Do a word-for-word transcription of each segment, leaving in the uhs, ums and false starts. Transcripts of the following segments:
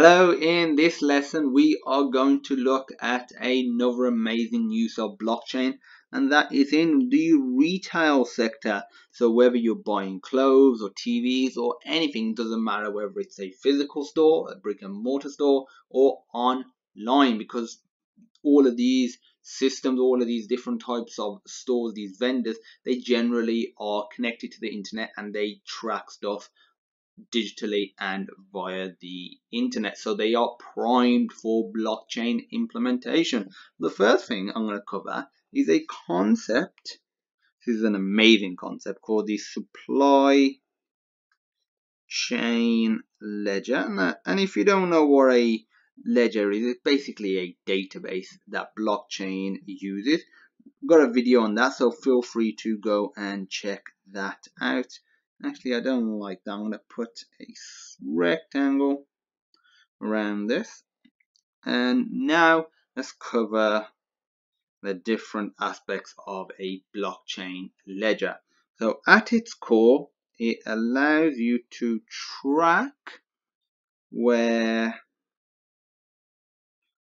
Hello, in this lesson we are going to look at another amazing use of blockchain, and that is in the retail sector. So whether you're buying clothes or T Vs or anything, doesn't matter whether it's a physical store, a brick and mortar store, or online, because all of these systems, all of these different types of stores, these vendors, they generally are connected to the internet and they track stuff digitally and via the internet, so they are primed for blockchain implementation. The first thing I'm going to cover is a concept. This is an amazing concept called the supply chain ledger. And if you don't know what a ledger is, it's basically a database that blockchain uses. I've got a video on that, so feel free to go and check that out. Actually, I don't like that. I'm going to put a rectangle around this. And now let's cover the different aspects of a blockchain ledger. So at its core, it allows you to track where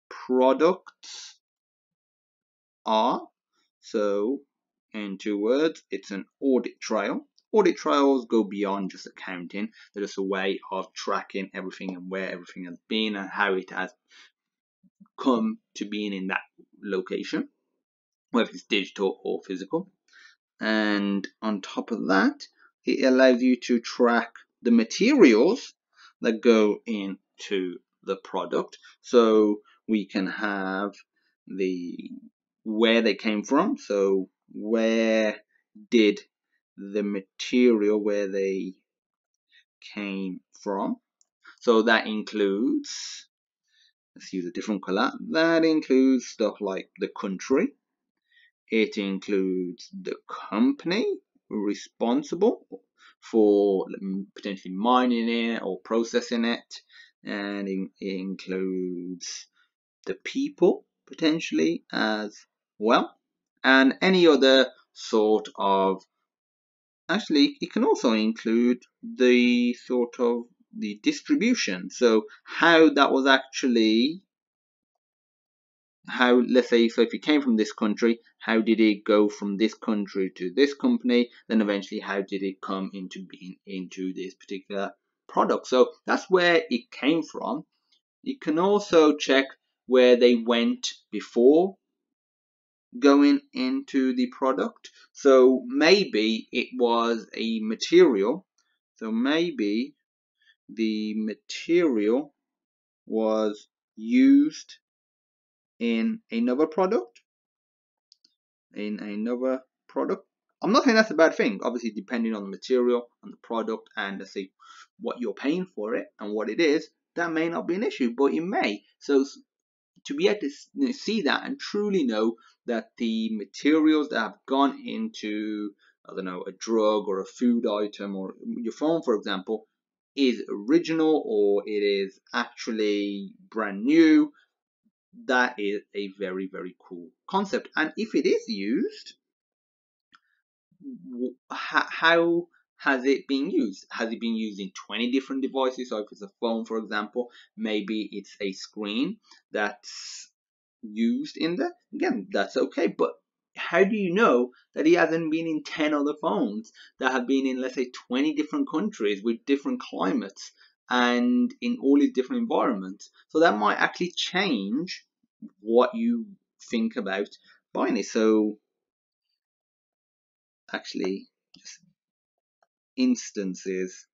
products are. So in two words, it's an audit trail. Audit trails go beyond just accounting. They're just a way of tracking everything and where everything has been and how it has come to being in that location, whether it's digital or physical. And on top of that, it allows you to track the materials that go into the product. So we can have the where they came from. So where did the material where they came from. So that includes, let's use a different color, that includes stuff like the country, it includes the company responsible for potentially mining it or processing it, and it includes the people potentially as well, and any other sort of. Actually, it can also include the sort of the distribution. So how that was actually, how, let's say, so if it came from this country, how did it go from this country to this company? Then eventually, how did it come into being into this particular product? So that's where it came from. You can also check where they went before going into the product. So maybe it was a material, so maybe the material was used in another product in another product I'm not saying that's a bad thing, obviously, depending on the material and the product and let's see what you're paying for it and what it is, that may not be an issue, but it may. So to be able to see that and truly know that the materials that have gone into, I don't know, a drug or a food item or your phone, for example, is original or it is actually brand new, that is a very, very cool concept. And if it is used, how has it been used? Has it been used in twenty different devices? So if it's a phone, for example, maybe it's a screen that's used in there. Again, that's okay. But how do you know that it hasn't been in ten other phones that have been in, let's say, twenty different countries with different climates and in all these different environments? So that might actually change what you think about buying it. So actually, just instances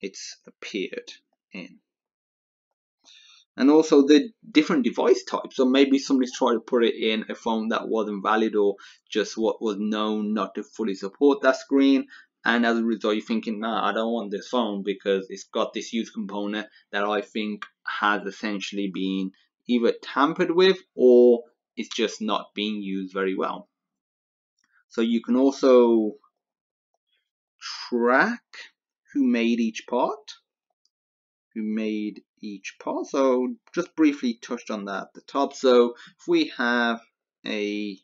it's appeared in, and also the different device types. So maybe somebody's tried to put it in a phone that wasn't valid or just what was known not to fully support that screen, and as a result you're thinking, nah, I don't want this phone because it's got this huge component that I think has essentially been either tampered with or it's just not being used very well. So you can also track who made each part, who made each part. So just briefly touched on that at the top. So if we have a,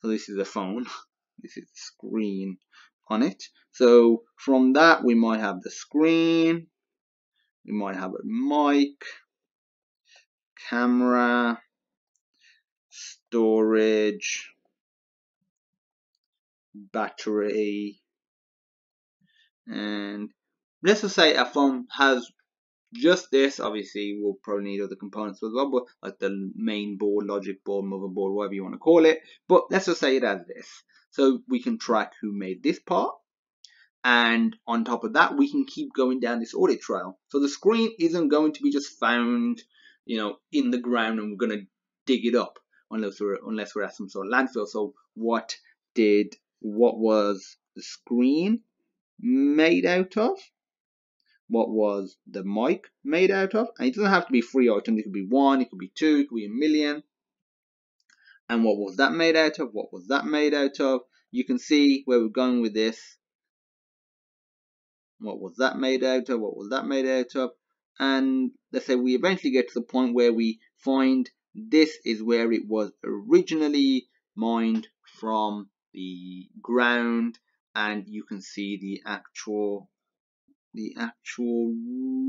so this is a phone, this is the screen on it. So from that we might have the screen, You might have a mic, camera, storage, battery, and let's just say a phone has just this. Obviously we'll probably need other components as well, but like the main board, logic board, motherboard, whatever you want to call it, but let's just say it has this, so we can track who made this part. And on top of that, we can keep going down this audit trail, so the screen isn't going to be just found, you know, in the ground, and we're going to dig it up unless we're unless we're at some sort of landfill. So what did what was the screen made out of? What was the mic made out of? And it doesn't have to be three items. It could be one, it could be two, it could be a million. And what was that made out of? What was that made out of? You can see where we're going with this. What was that made out of? What was that made out of? And let's say we eventually get to the point where we find this is where it was originally mined from the ground, and you can see the actual the actual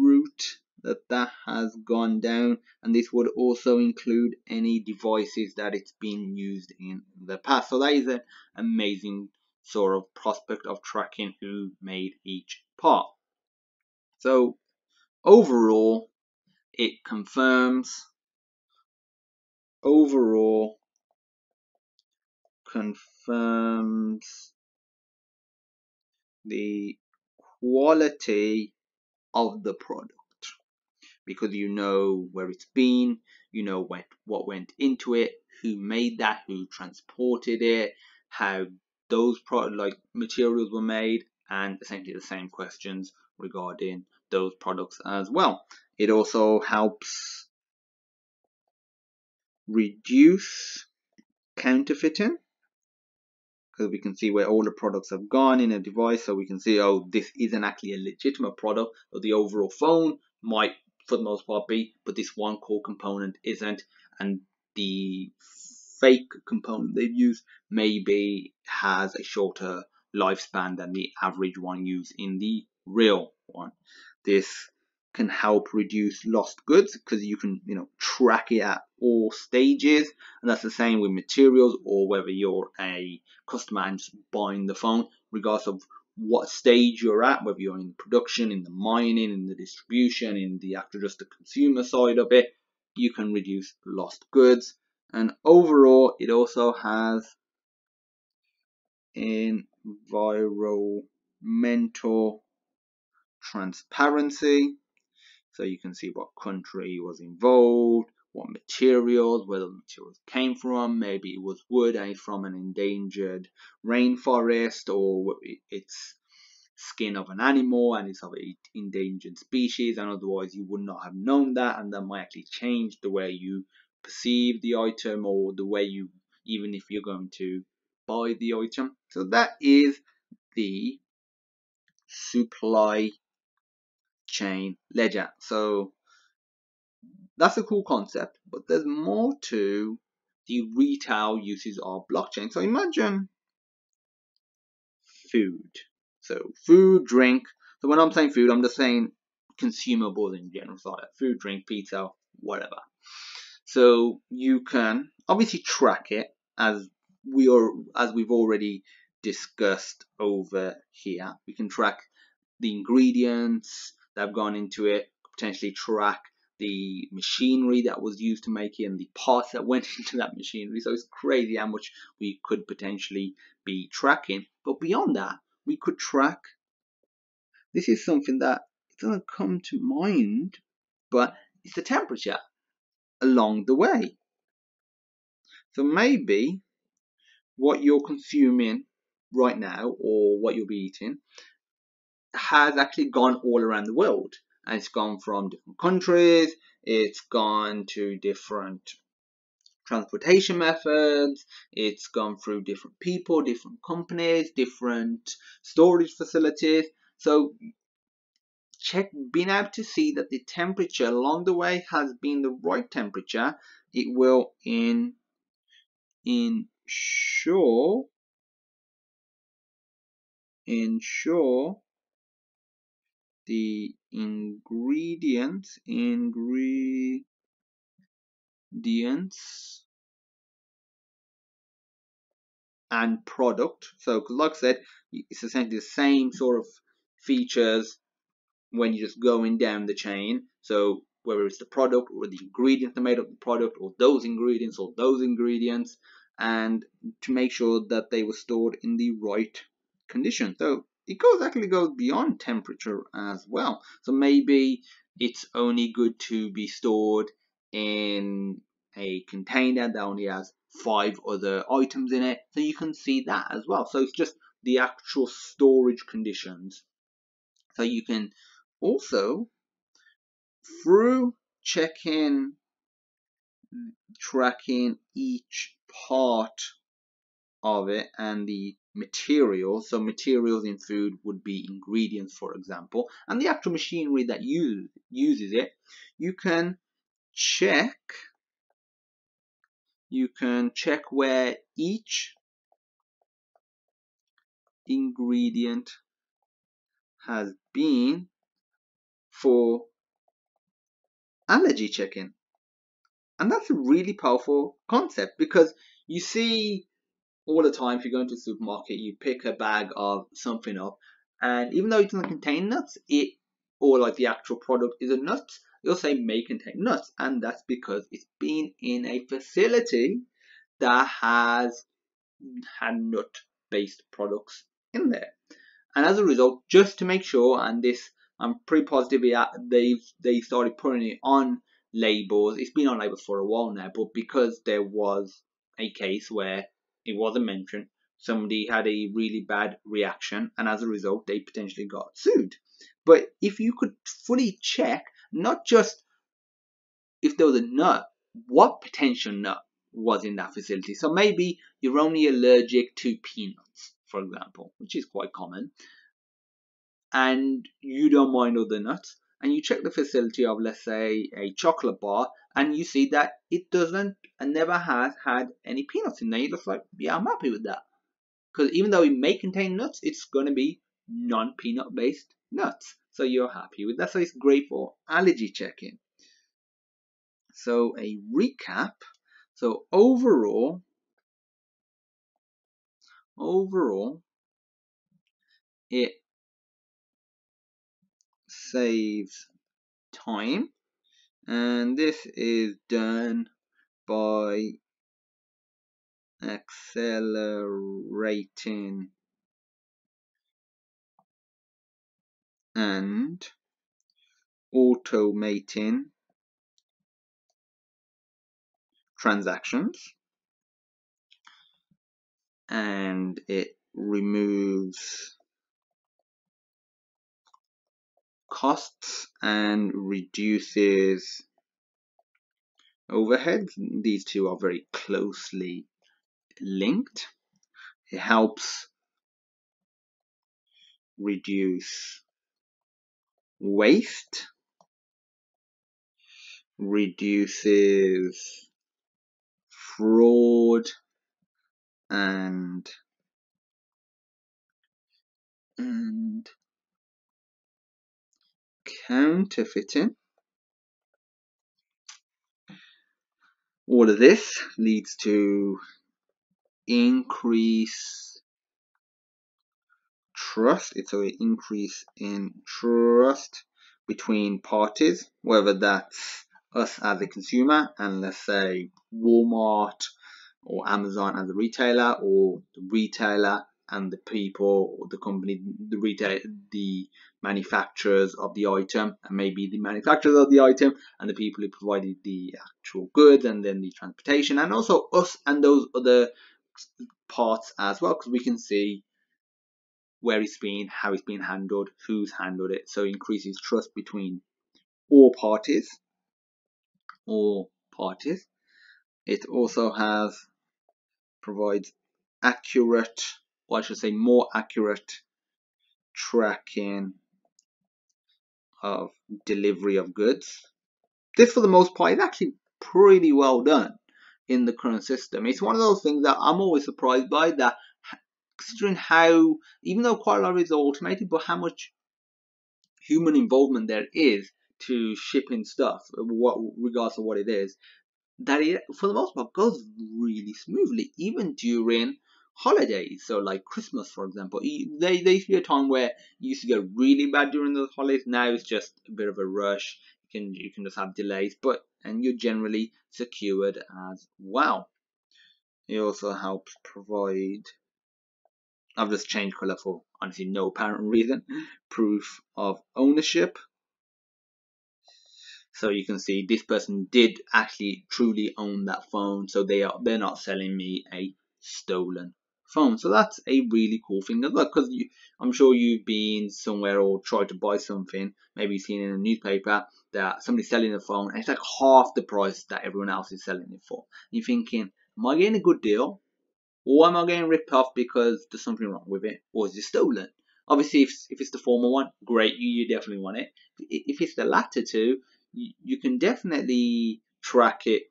route that that has gone down, and this would also include any devices that it's been used in the past. So that is an amazing sort of prospect of tracking who made each part. So overall, it confirms overall confirms the quality of the product, because you know where it's been, you know what what went into it, who made that, who transported it, how those product like materials were made, and essentially the same questions regarding those products as well. It also helps reduce counterfeiting, because we can see where all the products have gone in a device, so we can see, oh, this isn't actually a legitimate product, or the overall phone might for the most part be, but this one core component isn't, and the fake component they've used maybe has a shorter lifespan than the average one used in the real one. This can help reduce lost goods, because you can, you know, track it at all stages, and that's the same with materials, or whether you're a customer and just buying the phone, regardless of what stage you're at, whether you're in production, in the mining, in the distribution, in the actual just the consumer side of it, you can reduce lost goods. And overall, it also has environmental transparency, so you can see what country was involved, what materials, where the materials came from. Maybe it was wood and from an endangered rainforest, or it's skin of an animal and it's of an endangered species, and otherwise you would not have known that, and that might actually change the way you perceive the item, or the way you, even if you're going to buy the item. So that is the supply chain ledger. So that's a cool concept, but there's more to the retail uses of blockchain. So imagine food, so food, drink. So when I'm saying food, I'm just saying consumables in general, so like food, drink, pizza, whatever. So you can obviously track it, as we are as we've already discussed over here. We can track the ingredients that have gone into it, potentially track the machinery that was used to make it and the parts that went into that machinery. So it's crazy how much we could potentially be tracking. But beyond that, we could track, this is something that doesn't come to mind, but it's the temperature along the way. So maybe what you're consuming right now, or what you'll be eating, has actually gone all around the world, and it's gone from different countries, it's gone to different transportation methods, it's gone through different people, different companies, different storage facilities. So check, being able to see that the temperature along the way has been the right temperature, it will in ensure ensure the ingredients ingredients and product. So like I said, it's essentially the same sort of features when you're just going down the chain. So whether it's the product or the ingredients that made up the product, or those ingredients or those ingredients, and to make sure that they were stored in the right condition. So it goes actually goes beyond temperature as well. So maybe it's only good to be stored in a container that only has five other items in it, so you can see that as well. So it's just the actual storage conditions. So you can also, through checking, tracking each part of it and the materials, so materials in food would be ingredients, for example, and the actual machinery that use, uses it, you can check you can check where each ingredient has been for allergy checking. And that's a really powerful concept, because you see all the time, if you go into the supermarket, you pick a bag of something up, and even though it doesn't contain nuts, it or like the actual product is a nut, you'll say may contain nuts, and that's because it's been in a facility that has had nut-based products in there. And as a result, just to make sure, and this I'm pretty positive they've they started putting it on labels. It's been on labels for a while now, but because there was a case where it wasn't mentioned, somebody had a really bad reaction, and as a result, they potentially got sued. But if you could fully check, not just if there was a nut, what potential nut was in that facility. So maybe you're only allergic to peanuts, for example, which is quite common, and you don't mind other nuts, and you check the facility of, let's say, a chocolate bar, and you see that it doesn't and never has had any peanuts in there. You're just like, yeah, I'm happy with that, because even though it may contain nuts, it's going to be non-peanut based nuts. So you're happy with that. So it's great for allergy checking. So a recap. So overall, overall, it saves time, and this is done by accelerating and automating transactions, and it removes costs and reduces overhead. These two are very closely linked. It helps reduce waste, reduces fraud and and counterfeiting. All of this leads to increase trust. It's an increase in trust between parties, whether that's us as a consumer and, let's say, Walmart or Amazon as a retailer, or the retailer and the people, or the company, the retail, the manufacturers of the item, and maybe the manufacturers of the item and the people who provided the actual goods, and then the transportation, and also us and those other parts as well, because we can see where it's been, how it's been handled, who's handled it. So it increases trust between all parties, all parties. It also has, provides accurate, or I should say more accurate tracking of delivery of goods. This, for the most part, is actually pretty well done in the current system. It's one of those things that I'm always surprised by, that considering how, even though quite a lot of it is automated, but how much human involvement there is to shipping stuff, what, regardless of what it is, that it, for the most part, goes really smoothly, even during holidays. So like Christmas, for example, there used to be a time where it used to go really bad during those holidays. Now it's just a bit of a rush. You can, you can just have delays, but and you're generally secured as well. It also helps provide, I've just changed colour for honestly no apparent reason, proof of ownership. So you can see this person did actually truly own that phone, so they are they're not selling me a stolen phone. So that's a really cool thing as well, because I'm sure you've been somewhere or tried to buy something, maybe seen in a newspaper that somebody's selling a phone and it's like half the price that everyone else is selling it for. And you're thinking, am I getting a good deal, or am I getting ripped off because there's something wrong with it, or is it stolen? Obviously, if, if it's the former one, great, you, you definitely want it. If it's the latter two, you, you can definitely track it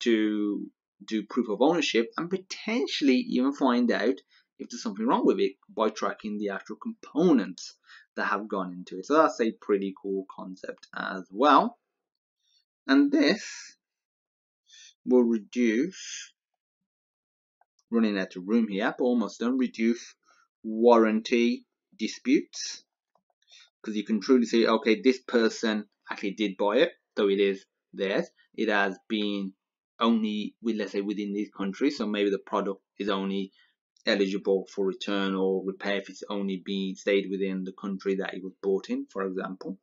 to do proof of ownership and potentially even find out if there's something wrong with it by tracking the actual components that have gone into it. So that's a pretty cool concept as well. And this will reduce, running out of room here, but almost done, reduce warranty disputes, because you can truly see, okay, this person actually did buy it, so it is theirs. It has been only with, let's say, within these countries, so maybe the product is only eligible for return or repair if it's only been stayed within the country that it was bought in, for example.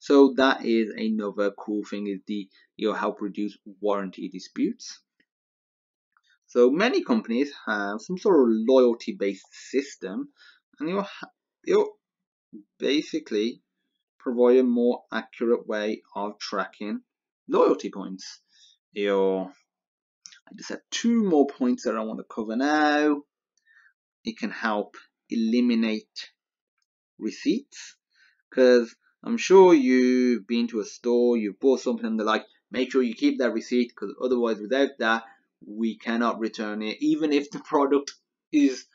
So that is another cool thing, is the it'll help reduce warranty disputes. So many companies have some sort of loyalty based system, and it'll, it'll basically provide a more accurate way of tracking loyalty points. It'll, I just have two more points that I want to cover now. It can help eliminate receipts, because I'm sure you've been to a store, you've bought something, and they're like, make sure you keep that receipt, because otherwise without that we cannot return it, even if the product is,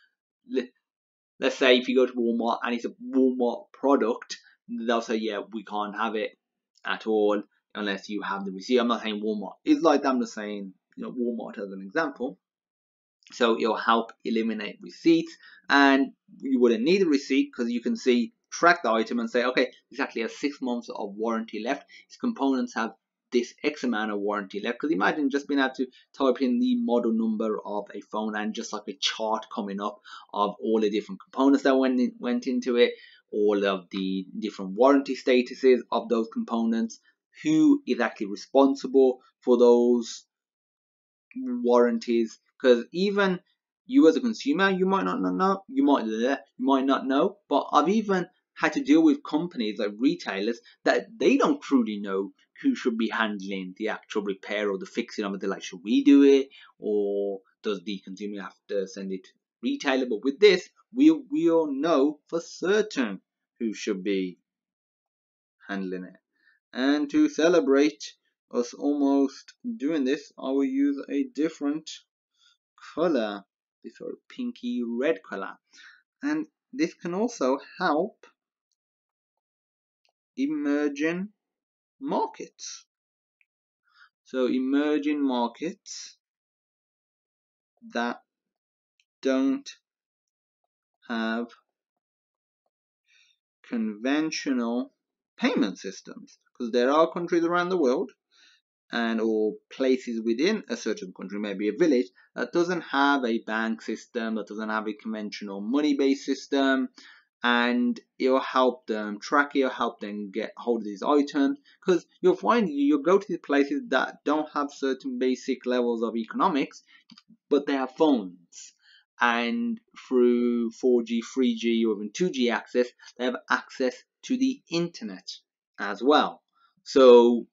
let's say if you go to Walmart and it's a Walmart product, they'll say, yeah, we can't have it at all unless you have the receipt. I'm not saying Walmart is like that, I'm just saying, you know, Walmart as an example. So it'll help eliminate receipts, and you wouldn't need a receipt because you can see, track the item and say, okay, there's actually a six months of warranty left, its components have this X amount of warranty left. Because imagine just being able to type in the model number of a phone and just like a chart coming up of all the different components that went in, went into it, all of the different warranty statuses of those components, who is actually responsible for those warranties. Because even you as a consumer, you might not know, you might you might not know, but I've even had to deal with companies like retailers that they don't truly know who should be handling the actual repair or the fixing of it. They're like, should we do it, or does the consumer have to send it to retailer? But with this, we we all know for certain who should be handling it. And to celebrate us almost doing this, I will use a different color, this sort of pinky red color, and this can also help emerging markets. So emerging markets that don't have conventional payment systems, because there are countries around the world and or places within a certain country, maybe a village, that doesn't have a bank system, that doesn't have a conventional money-based system, and it'll help them track it, it'll help them get hold of these items, because you'll find you'll go to these places that don't have certain basic levels of economics, but they have phones, and through four G, three G, or even two G access, they have access to the internet as well. So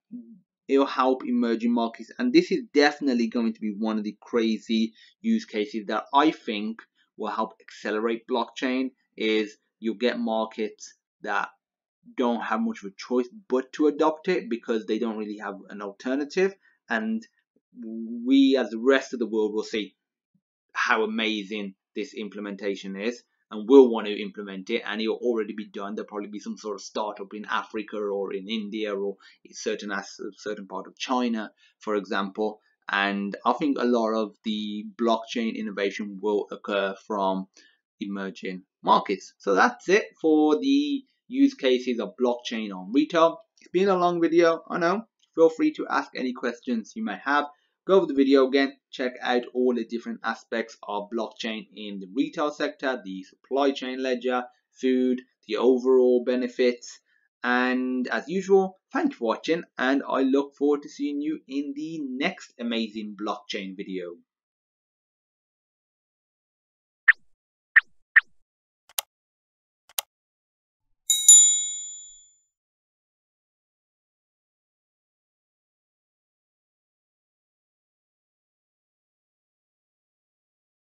it'll help emerging markets, and this is definitely going to be one of the crazy use cases that I think will help accelerate blockchain, is you'll get markets that don't have much of a choice but to adopt it because they don't really have an alternative, and we as the rest of the world will see how amazing this implementation is, and will want to implement it, and it'll already be done. There'll probably be some sort of startup in Africa or in India or a certain certain part of China, for example. And I think a lot of the blockchain innovation will occur from emerging markets. So that's it for the use cases of blockchain on retail. It's been a long video, I know. Feel free to ask any questions you may have. Go over the video again, check out all the different aspects of blockchain in the retail sector, the supply chain ledger, food, the overall benefits. And as usual, thanks for watching, and I look forward to seeing you in the next amazing blockchain video.